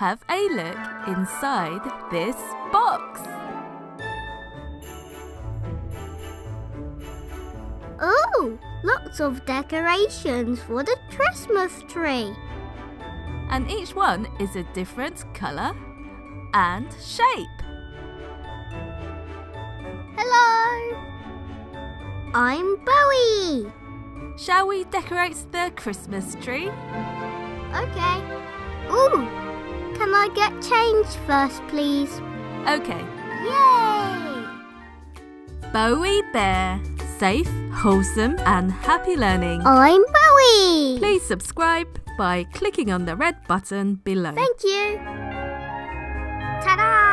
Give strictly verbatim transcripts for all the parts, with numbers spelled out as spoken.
have a look inside this box. Oh, lots of decorations for the Christmas tree. And each one is a different colour and shape. Hello! I'm Boey. Shall we decorate the Christmas tree? Okay. Ooh, can I get change first, please? Okay. Yay! Boey Bear. Safe, wholesome and happy learning. I'm Boey. Please subscribe by clicking on the red button below. Thank you. Ta-da!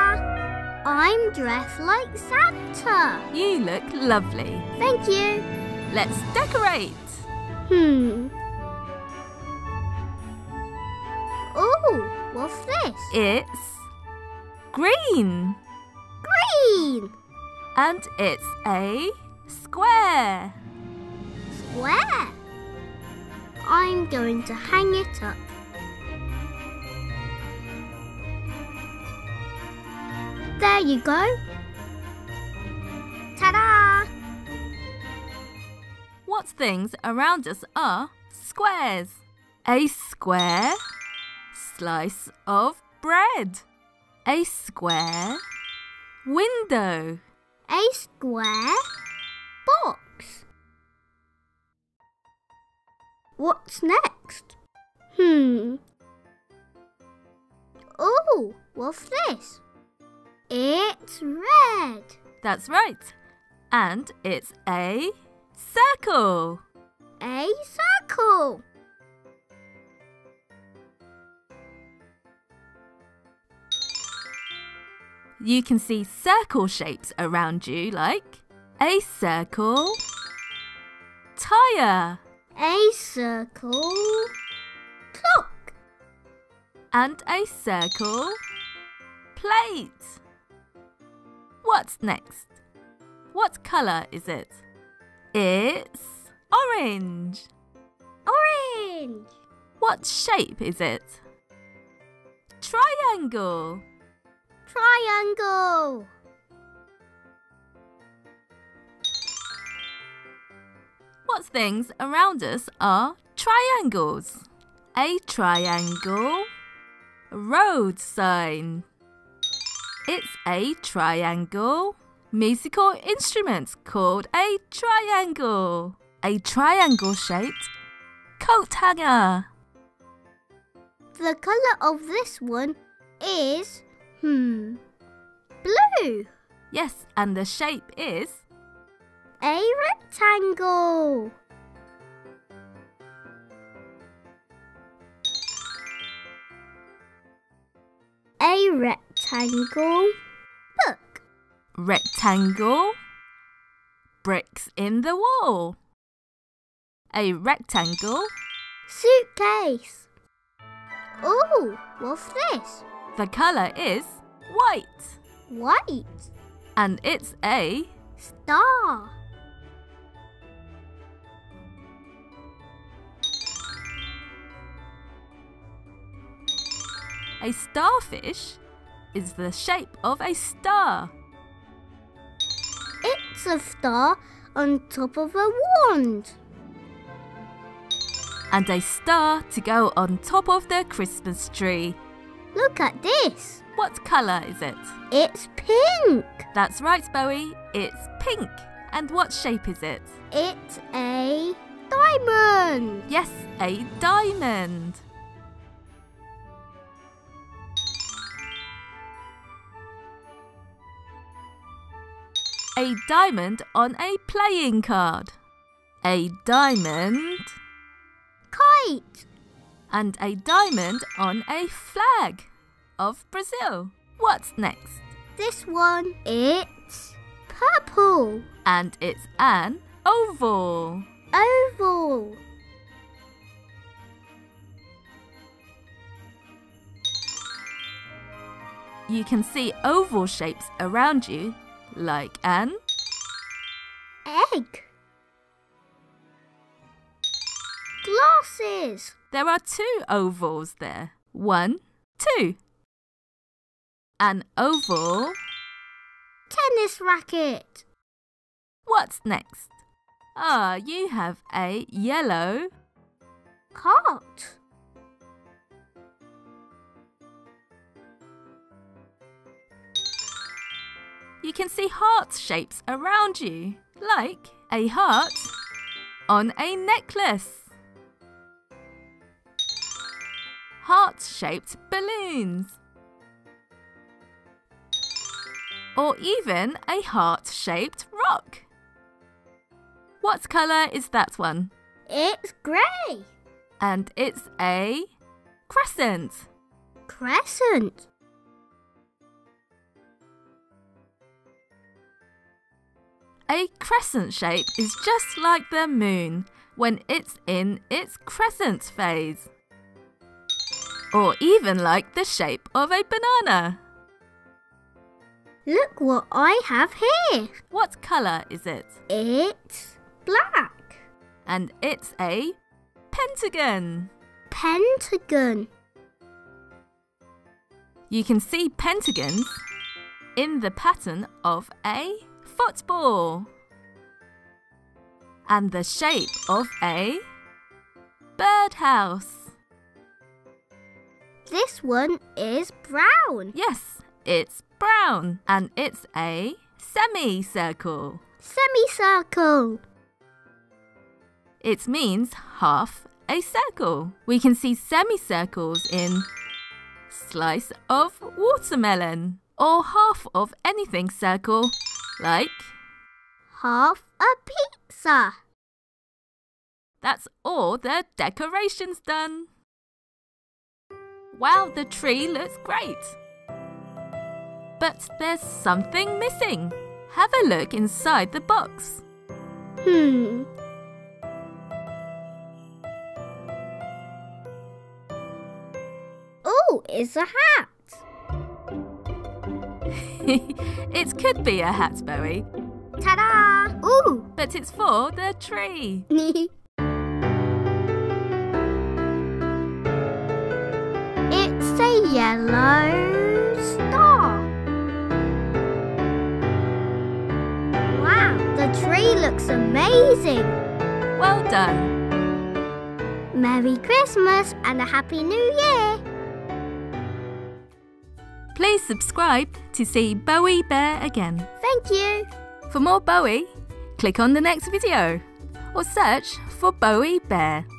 I'm dressed like Santa. You look lovely. Thank you. Let's decorate. Hmm. Ooh, what's this? It's green. Green. And it's a square. Square? I'm going to hang it up. There you go. Ta-da! What things around us are squares? A square slice of bread. A square window. A square box. What's next? Hmm. Oh, what's this? It's red. That's right. And it's a circle. A circle. You can see circle shapes around you, like a circle tire. A circle clock. And a circle plate. What's next? What colour is it? It's orange. Orange. What shape is it? Triangle. Triangle. What things around us are triangles? A triangle road sign. It's a triangle musical instrument called a triangle. A triangle-shaped coat hanger. The colour of this one is, hmm, blue. Yes, and the shape is a rectangle. A rectangle book. Rectangle bricks in the wall. A rectangle suitcase. Ooh, what's this? The colour is white. White. And it's a star. A starfish is the shape of a star. It's a star on top of a wand. And a star to go on top of the Christmas tree. Look at this. What colour is it? It's pink. That's right, Boey. It's pink. And what shape is it? It's a diamond. Yes, a diamond. A diamond on a playing card. A diamond kite. And a diamond on a flag of Brazil. What's next? This one, it's purple. And it's an oval. Oval. You can see oval shapes around you, like an egg. Glasses. There are two ovals there. One, two. An oval. Tennis racket. What's next? Ah, you have a yellow cart. You can see heart shapes around you, like a heart on a necklace. Heart-shaped balloons. Or even a heart-shaped rock. What colour is that one? It's grey. And it's a crescent. Crescent. A crescent shape is just like the moon when it's in its crescent phase. Or even like the shape of a banana. Look what I have here. What colour is it? It's black. And it's a pentagon. Pentagon. You can see pentagons in the pattern of a football and the shape of a birdhouse. This one is brown. Yes, it's brown and it's a semicircle. Semicircle. It means half a circle. We can see semicircles in slice of watermelon or half of anything circle. Like half a pizza. That's all the decorations done. Wow, the tree looks great. But there's something missing. Have a look inside the box. Hmm. Oh, it's a hat. It could be a hat, Boey. Ta-da! Ooh! But it's for the tree. It's a yellow star. Wow, the tree looks amazing. Well done. Merry Christmas and a Happy New Year. Please subscribe to see Boey Bear again. Thank you! For more Boey, click on the next video or search for Boey Bear.